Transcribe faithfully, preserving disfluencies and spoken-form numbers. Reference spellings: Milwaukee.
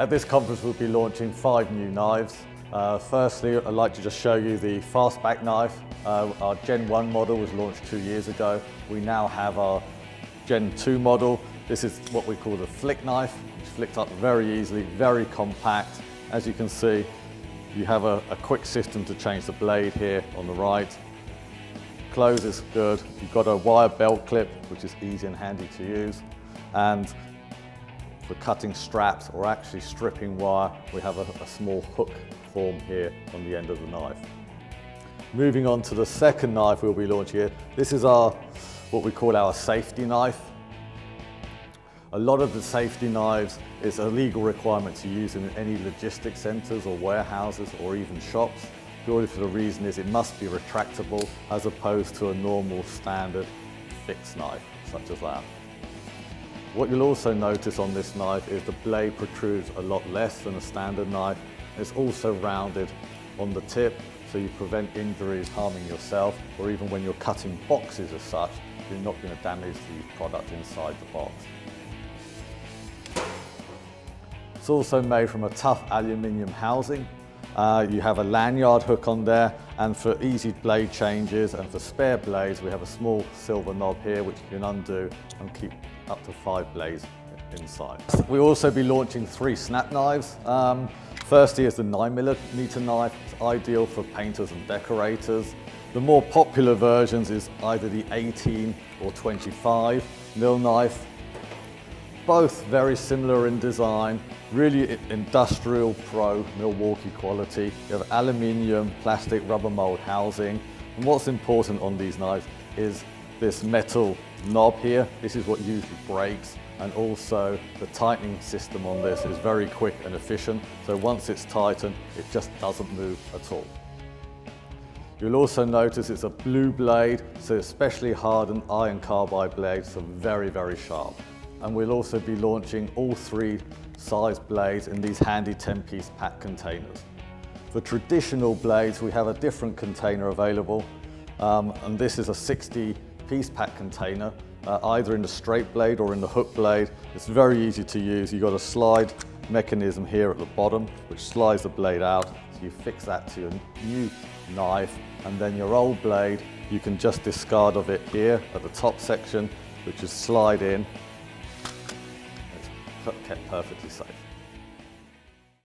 At this conference we'll be launching five new knives. Uh, firstly, I'd like to just show you the Fastback knife. Uh, our Gen one model was launched two years ago. We now have our Gen two model. This is what we call the flick knife. It's flicked up very easily, very compact. As you can see, you have a, a quick system to change the blade here on the right. Close is good. You've got a wire belt clip, which is easy and handy to use. And for cutting straps or actually stripping wire, we have a, a small hook form here on the end of the knife. Moving on to the second knife we'll be launching here. This is our, what we call our safety knife. A lot of the safety knives, it's a legal requirement to use in any logistics centers or warehouses or even shops. Purely for the reason is it must be retractable as opposed to a normal standard fixed knife such as that. What you'll also notice on this knife is the blade protrudes a lot less than a standard knife. It's also rounded on the tip, so you prevent injuries harming yourself, or even when you're cutting boxes as such, you're not going to damage the product inside the box. It's also made from a tough aluminium housing. Uh, you have a lanyard hook on there, and for easy blade changes and for spare blades, we have a small silver knob here which you can undo and keep up to five blades inside. We'll also be launching three snap knives. Um, firstly is the nine millimeter knife. It's ideal for painters and decorators. The more popular versions is either the eighteen or twenty-five millimeter knife. Both very similar in design, really industrial pro Milwaukee quality. You have aluminium, plastic, rubber mold housing. And what's important on these knives is this metal knob here. This is what usually breaks, and also the tightening system on this is very quick and efficient. So once it's tightened, it just doesn't move at all. You'll also notice it's a blue blade, so especially hardened iron carbide blades are very, very sharp. And we'll also be launching all three size blades in these handy ten piece pack containers. For traditional blades, we have a different container available, um, and this is a sixty piece pack container, uh, either in the straight blade or in the hook blade. It's very easy to use. You've got a slide mechanism here at the bottom, which slides the blade out. So you fix that to your new knife, and then your old blade, you can just discard of it here at the top section, which is slide in, kept perfectly safe.